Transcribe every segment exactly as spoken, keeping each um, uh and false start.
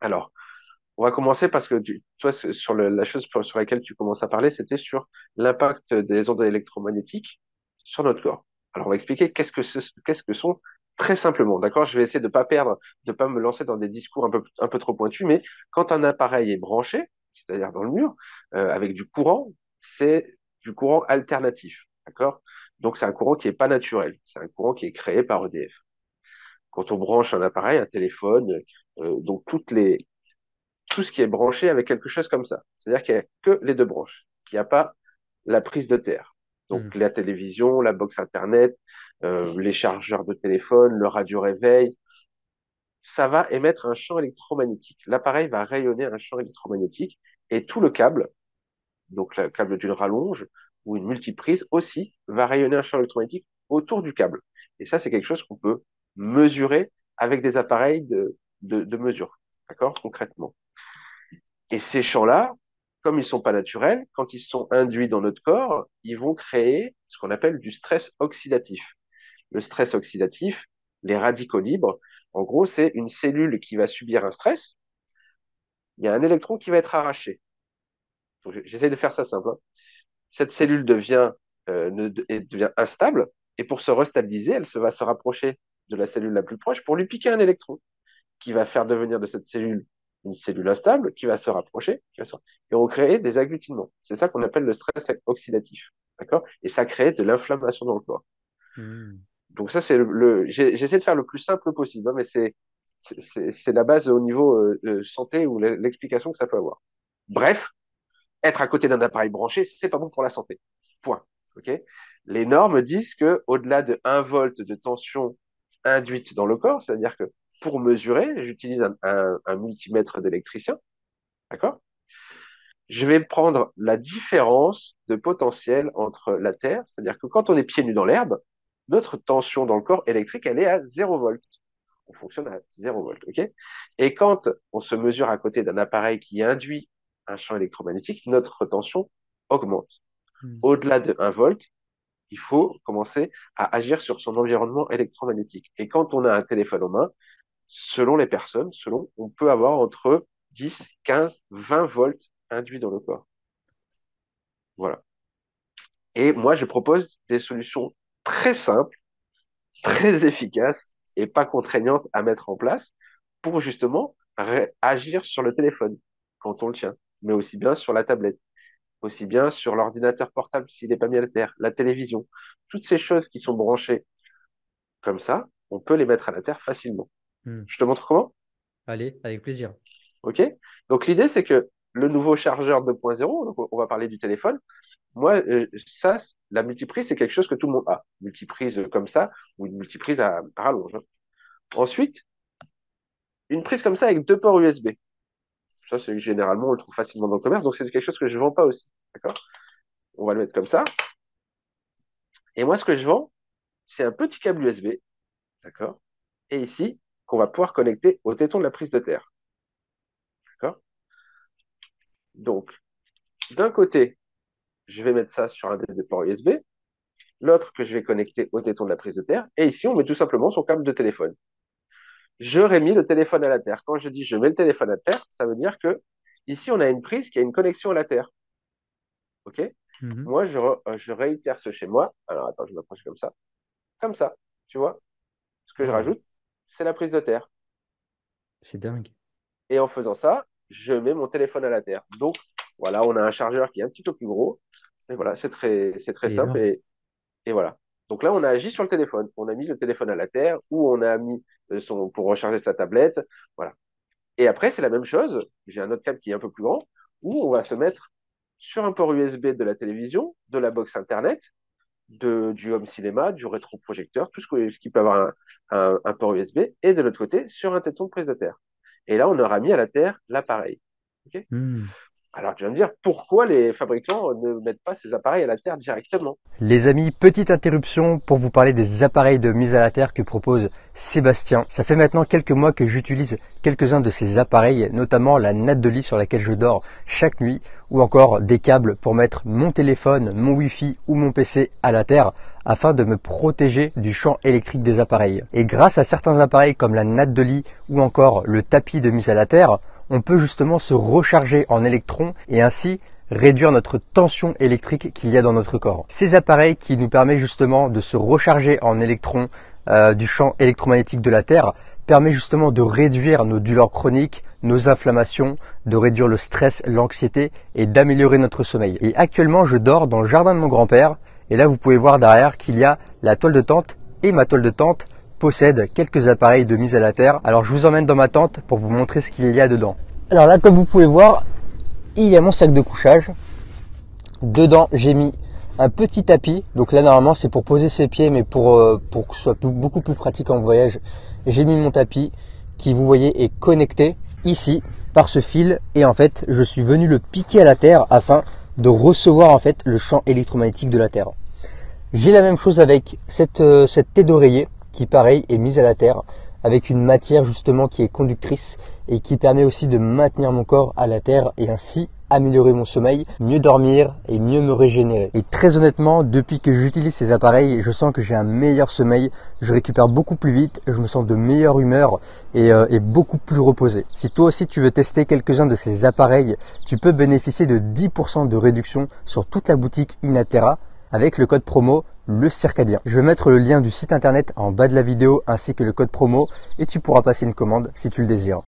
Alors, on va commencer parce que tu- toi, ce- sur le- la chose pour- sur laquelle tu commences à parler, c'était sur l'impact des ondes électromagnétiques sur notre corps. Alors, on va expliquer qu'est-ce que ce- qu'est-ce que sont très simplement. D'accord? Je vais essayer de pas perdre, de pas me lancer dans des discours un peu, un peu trop pointus, mais quand un appareil est branché, c'est-à-dire dans le mur, euh, avec du courant, c'est du courant alternatif. D'accord? Donc, c'est un courant qui n'est pas naturel. C'est un courant qui est créé par E D F. Quand on branche un appareil, un téléphone, euh, donc toutes les tout ce qui est branché avec quelque chose comme ça. C'est-à-dire qu'il n'y a que les deux branches, qu'il n'y a pas la prise de terre. Donc Mhm. la télévision, la box Internet, euh, les chargeurs de téléphone, le radio-réveil, ça va émettre un champ électromagnétique. L'appareil va rayonner un champ électromagnétique et tout le câble, donc le câble d'une rallonge ou une multiprise aussi, va rayonner un champ électromagnétique autour du câble. Et ça, c'est quelque chose qu'on peut mesurer avec des appareils de, de, de mesure, d'accord, concrètement. Et ces champs-là, comme ils sont pas naturels, quand ils sont induits dans notre corps, ils vont créer ce qu'on appelle du stress oxydatif. Le stress oxydatif, les radicaux libres, en gros, c'est une cellule qui va subir un stress, il y a un électron qui va être arraché. Donc, j- j'essaie de faire ça simple, hein. Cette cellule devient, euh, ne- de- et devient instable, et pour se restabiliser, elle se, va se rapprocher de la cellule la plus proche pour lui piquer un électron, qui va faire devenir de cette cellule une cellule instable, qui va se rapprocher, qui va se- et recréer des agglutinements. C'est ça qu'on appelle le stress oxydatif. D'accord? Et ça crée de l'inflammation dans le corps. Mhm. Donc ça, c'est le, le- j'ai- j'essaie de faire le plus simple possible, hein, mais c'est, c'est, c'est- c'est la base au niveau euh, euh, santé ou l'e- l'explication que ça peut avoir. Bref, être à côté d'un appareil branché, c'est pas bon pour la santé. Point. Ok? Les normes disent que au-delà de un volt de tension induite dans le corps, c'est-à-dire que pour mesurer, j'utilise un, un- un multimètre d'électricien, d'accord? Je vais prendre la différence de potentiel entre la Terre, c'est-à-dire que quand on est pieds nus dans l'herbe, notre tension dans le corps électrique, elle est à zéro volt. On fonctionne à zéro volt, ok? Et quand on se mesure à côté d'un appareil qui induit un champ électromagnétique, notre tension augmente. Mhm. Au-delà de un volt, il faut commencer à agir sur son environnement électromagnétique. Et quand on a un téléphone en main, selon les personnes, selon, on peut avoir entre dix, quinze, vingt volts induits dans le corps. Voilà. Et moi, je propose des solutions très simples, très efficaces et pas contraignantes à mettre en place pour justement ré- agir sur le téléphone quand on le tient, mais aussi bien sur la tablette, aussi bien sur l'ordinateur portable s'il n'est pas mis à terre, la télévision. Toutes ces choses qui sont branchées comme ça, on peut les mettre à la terre facilement. Mhm. Je te montre comment? Allez, avec plaisir. OK? Donc l'idée, c'est que le nouveau chargeur deux point zéro, donc on on va parler du téléphone, moi, euh, ça, c- la multiprise, c'est quelque chose que tout le monde a. Multiprise euh, comme ça, ou une multiprise à, à rallonge, hein. Ensuite, une prise comme ça avec deux ports U S B. Ça, c'est généralement, on le trouve facilement dans le commerce, donc c'est quelque chose que je vends pas aussi. D'accord? On va le mettre comme ça. Et moi, ce que je vends, c'est un petit câble U S B. D'accord? Et ici, qu'on va pouvoir connecter au téton de la prise de terre. D'accord? Donc, d'un côté, je vais mettre ça sur un des deux ports U S B, l'autre que je vais connecter au téton de la prise de terre, et ici, on met tout simplement son câble de téléphone. J'aurais mis le téléphone à la terre. Quand je dis je mets le téléphone à terre, ça veut dire que ici, on a une prise qui a une connexion à la terre. OK? Mhm. Moi, je, re- euh, je réitère ce schéma. Alors, attends, je m'approche comme ça. Comme ça. Tu vois? Ce que je Waouh, rajoute, c'est la prise de terre. c'est dingue. Et en faisant ça, je mets mon téléphone à la terre. Donc, voilà, on a un chargeur qui est un petit peu plus gros. Et voilà, c'est très, c'est très C'est simple. énorme. Et, et voilà. Donc là, on a agi sur le téléphone. On a mis le téléphone à la terre ou on a mis euh, son, pour recharger sa tablette. Voilà. Et après, c'est la même chose. J'ai un autre câble qui est un peu plus grand où on va se mettre sur un port U S B de la télévision, de la box Internet, de, du home cinéma, du rétroprojecteur, tout ce que- ce qui peut avoir un, un- un port U S B, et de l'autre côté, sur un téton de prise de terre. Et là, on aura mis à la terre l'appareil. Ok? Mhm. Alors, tu vas me dire, pourquoi les fabricants ne mettent pas ces appareils à la terre directement? Les amis, petite interruption pour vous parler des appareils de mise à la terre que propose Sébastien. Ça fait maintenant quelques mois que j'utilise quelques-uns de ces appareils, notamment la natte de lit sur laquelle je dors chaque nuit, ou encore des câbles pour mettre mon téléphone, mon Wi-Fi ou mon P C à la terre. afin de me protéger du champ électrique des appareils. Et grâce à certains appareils comme la natte de lit ou encore le tapis de mise à la terre, on peut justement se recharger en électrons et ainsi réduire notre tension électrique qu'il y a dans notre corps. Ces appareils qui nous permettent justement de se recharger en électrons euh, du champ électromagnétique de la Terre permet justement de réduire nos douleurs chroniques, nos inflammations, de réduire le stress, l'anxiété et d'améliorer notre sommeil. Et actuellement, je dors dans le jardin de mon grand-père et là vous pouvez voir derrière qu'il y a la toile de tente et ma toile de tente possède quelques appareils de mise à la terre. Alors je vous emmène dans ma tente pour vous montrer ce qu'il y a dedans. Alors là, comme vous pouvez voir, il y a mon sac de couchage. Dedans, j'ai mis un petit tapis. Donc là, normalement, c'est pour poser ses pieds, mais pour, euh, pour que ce soit plus, beaucoup plus pratique en voyage, j'ai mis mon tapis qui, vous voyez, est connecté ici par ce fil. Et en fait, je suis venu le piquer à la terre afin de recevoir en fait le champ électromagnétique de la terre. J'ai la même chose avec cette, euh, cette tête d'oreiller, qui pareil est mise à la terre avec une matière justement qui est conductrice et qui permet aussi de maintenir mon corps à la terre et ainsi améliorer mon sommeil, mieux dormir et mieux me régénérer. Et très honnêtement, depuis que j'utilise ces appareils, je sens que j'ai un meilleur sommeil, je récupère beaucoup plus vite, je me sens de meilleure humeur et, euh, et beaucoup plus reposé. Si toi aussi tu veux tester quelques-uns de ces appareils, tu peux bénéficier de dix pour cent de réduction sur toute la boutique Inatera avec le code promo le circadien. Je vais mettre le lien du site internet en bas de la vidéo ainsi que le code promo et tu pourras passer une commande si tu le désires.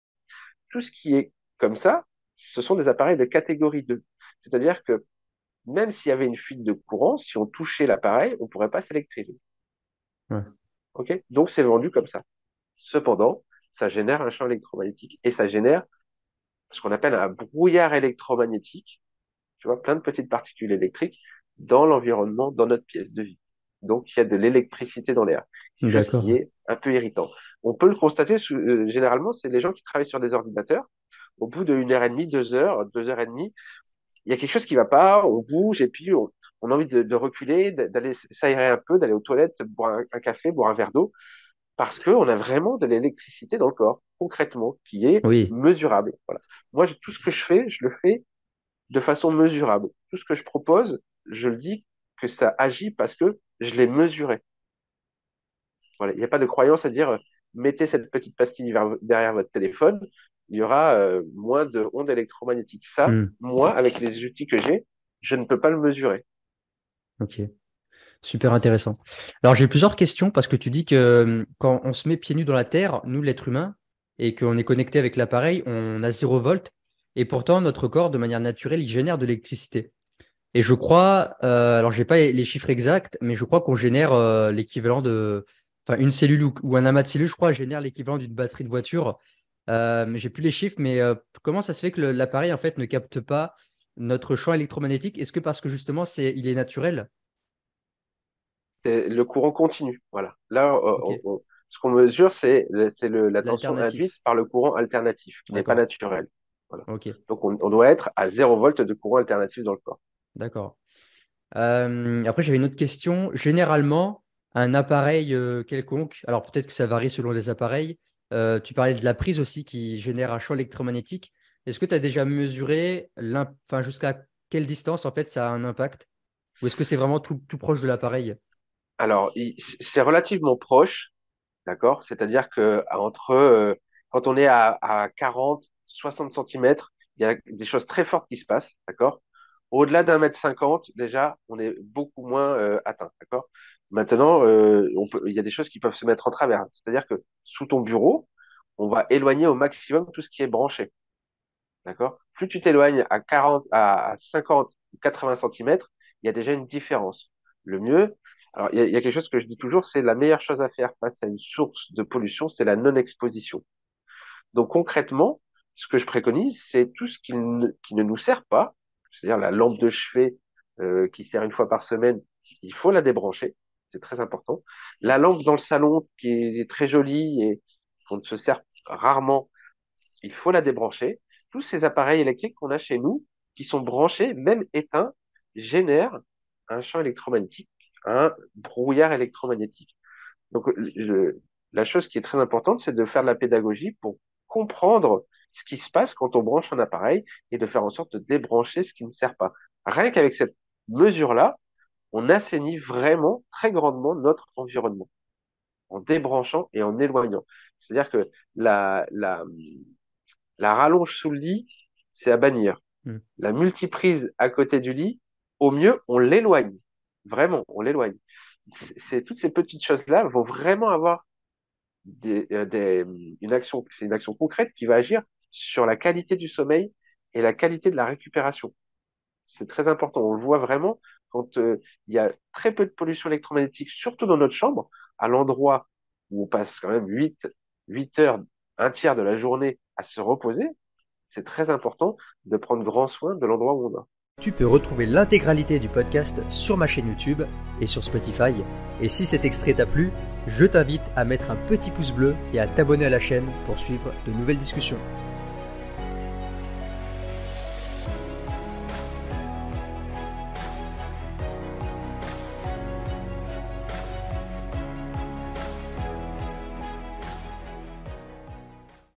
Tout ce qui est comme ça, ce sont des appareils de catégorie deux. C'est-à-dire que même s'il y avait une fuite de courant, si on touchait l'appareil, on ne pourrait pas s'électriser. Ouais. Okay, donc c'est vendu comme ça. Cependant, ça génère un champ électromagnétique et ça génère ce qu'on appelle un brouillard électromagnétique. Tu vois, plein de petites particules électriques dans l'environnement, dans notre pièce de vie. Donc, il y a de l'électricité dans l'air, ce qui est un peu irritant. On peut le constater, euh, généralement, c'est les gens qui travaillent sur des ordinateurs. Au bout d'une heure et demie, deux heures, deux heures et demie, il y a quelque chose qui ne va pas, on bouge et puis on, on a envie de, de reculer, d'aller s'aérer un peu, d'aller aux toilettes, boire un, un café, boire un verre d'eau, parce qu'on a vraiment de l'électricité dans le corps, concrètement, qui est oui. mesurable. Voilà. Moi, je, tout ce que je fais, je le fais de façon mesurable. Tout ce que je propose, je le dis que ça agit parce que je l'ai mesuré. Voilà. Il n'y a pas de croyance à dire, mettez cette petite pastille derrière votre téléphone, il y aura euh, moins de ondes électromagnétiques. Ça, mmh. moi, avec les outils que j'ai, je ne peux pas le mesurer. Ok, super intéressant. Alors, j'ai plusieurs questions parce que tu dis que quand on se met pieds nus dans la terre, nous, l'être humain, et qu'on est connecté avec l'appareil, on a zéro volt et pourtant, notre corps, de manière naturelle, il génère de l'électricité. Et je crois, euh, alors je n'ai pas les chiffres exacts, mais je crois qu'on génère euh, l'équivalent de, enfin une cellule ou, ou un amas de cellules, je crois, génère l'équivalent d'une batterie de voiture. Euh, j'ai plus les chiffres, mais euh, comment ça se fait que l'appareil en fait ne capte pas notre champ électromagnétique? Est-ce que parce que justement c'est, il est naturel? C'est le courant continu, voilà. Là, okay. on, on, ce qu'on mesure, c'est la tension induite par le courant alternatif, qui n'est pas naturel. Voilà. Okay. Donc on, on doit être à zéro volt de courant alternatif dans le corps. D'accord. Euh, après, j'avais une autre question. Généralement, un appareil euh, quelconque, alors peut-être que ça varie selon les appareils, euh, tu parlais de la prise aussi qui génère un champ électromagnétique. Est-ce que tu as déjà mesuré enfin, jusqu'à quelle distance en fait, ça a un impact? Ou est-ce que c'est vraiment tout, tout proche de l'appareil? Alors, c'est relativement proche, d'accord? C'est-à-dire qu'entre, euh, quand on est à, à quarante, soixante centimètres, il y a des choses très fortes qui se passent, d'accord? Au-delà d'un mètre cinquante, déjà, on est beaucoup moins euh, atteint, d'accord? Maintenant, euh, on peut, il y a des choses qui peuvent se mettre en travers. C'est-à-dire que sous ton bureau, on va éloigner au maximum tout ce qui est branché, d'accord? Plus tu t'éloignes à quarante, à cinquante, quatre-vingts centimètres, il y a déjà une différence. Le mieux, alors il y a, il y a quelque chose que je dis toujours, c'est la meilleure chose à faire face à une source de pollution, c'est la non-exposition. Donc concrètement, ce que je préconise, c'est tout ce qui ne, qui ne nous sert pas. C'est-à-dire la lampe de chevet euh, qui sert une fois par semaine, il faut la débrancher, c'est très important. La lampe dans le salon qui est très jolie et qu'on ne se sert rarement, il faut la débrancher. Tous ces appareils électriques qu'on a chez nous, qui sont branchés, même éteints, génèrent un champ électromagnétique, un brouillard électromagnétique. Donc le, la chose qui est très importante, c'est de faire de la pédagogie pour comprendre ce qui se passe quand on branche un appareil et de faire en sorte de débrancher ce qui ne sert pas. Rien qu'avec cette mesure-là, on assainit vraiment très grandement notre environnement en débranchant et en éloignant. C'est-à-dire que la, la, la rallonge sous le lit, c'est à bannir. Mmh. La multiprise à côté du lit, au mieux, on l'éloigne. Vraiment, on l'éloigne. C'est, toutes ces petites choses-là vont vraiment avoir des, des, une action, c'est une action concrète qui va agir sur la qualité du sommeil et la qualité de la récupération. C'est très important. On le voit vraiment quand euh, il y a très peu de pollution électromagnétique, surtout dans notre chambre, à l'endroit où on passe quand même huit, huit heures, un tiers de la journée à se reposer. C'est très important de prendre grand soin de l'endroit où on est. Tu peux retrouver l'intégralité du podcast sur ma chaîne YouTube et sur Spotify. Et si cet extrait t'a plu, je t'invite à mettre un petit pouce bleu et à t'abonner à la chaîne pour suivre de nouvelles discussions.